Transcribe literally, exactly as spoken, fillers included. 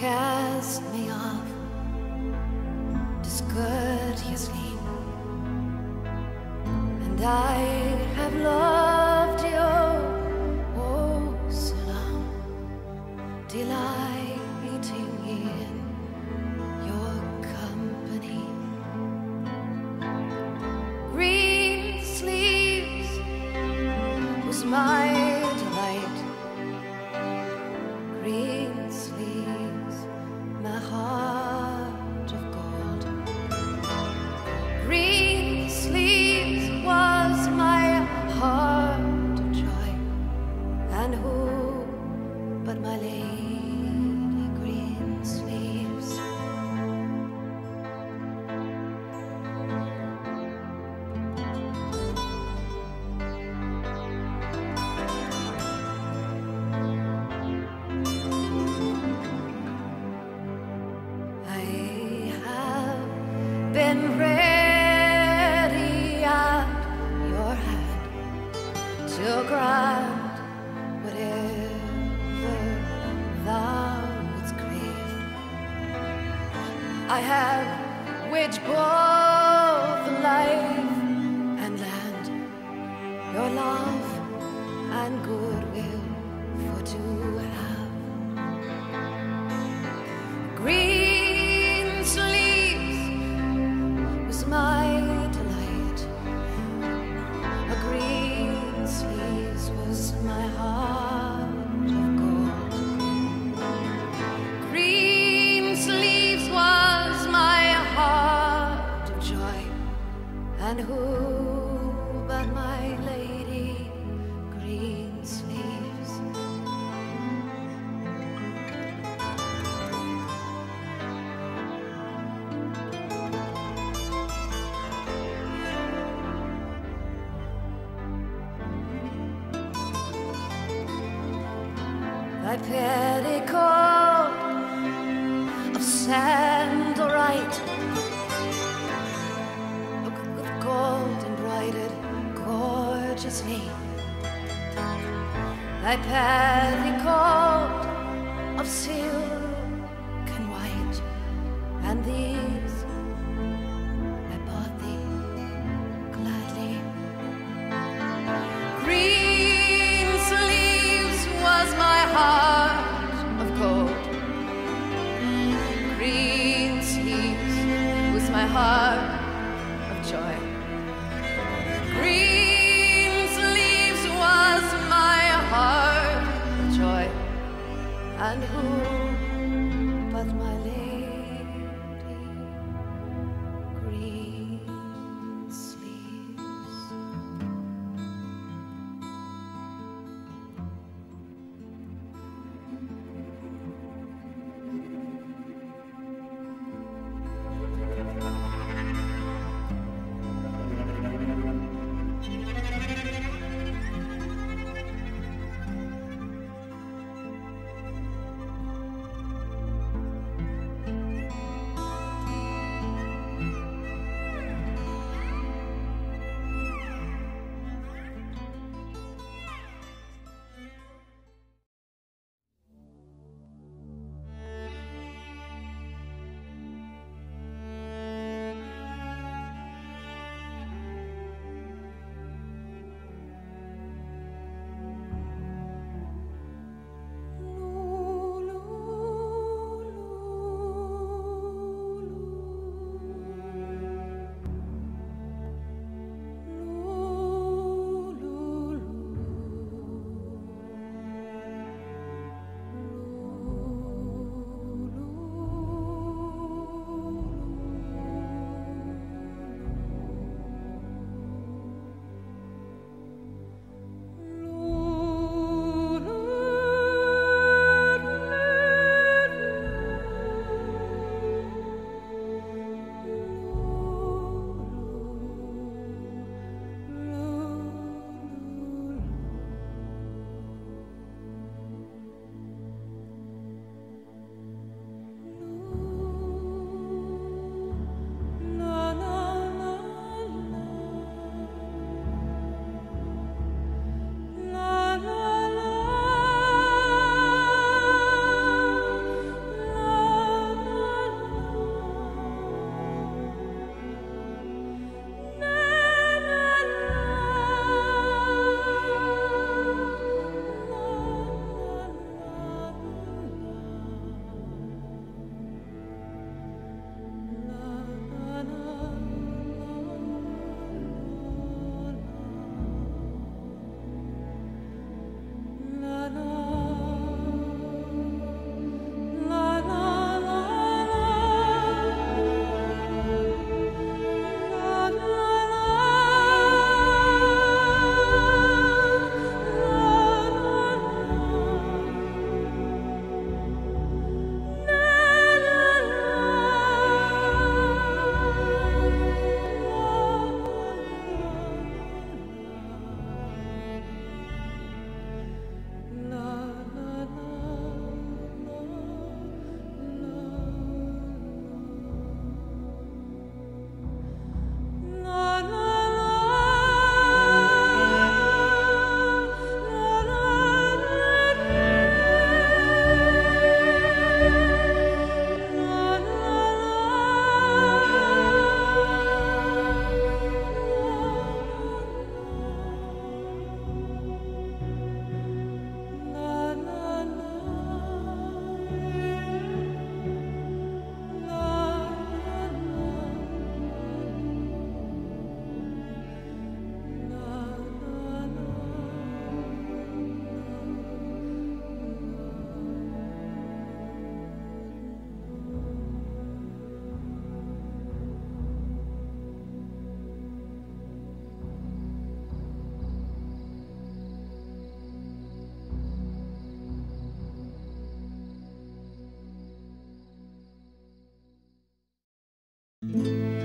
cast me off, discourteously, and I have loved you oh so long, delighting in your company. Green sleeves was my delight. Green sleeves, my heart of gold. Green sleeves was my heart of joy, and who but my lady Green Sleeves? Been ready at your hand to grant whatever thou wouldst crave. I have waged both life and land, your love and goodwill for to have. Green and who but my lady Green Sleeves? Thy petticoat of sandal bright, gorgeously, thy petticoat of silk and white, and these I bought thee gladly. Green sleeves was my heart of gold. Green sleeves was my heart of joy. Green sleeves was my heart of joy, and who but my lady Green Sleeves? Mm-hmm.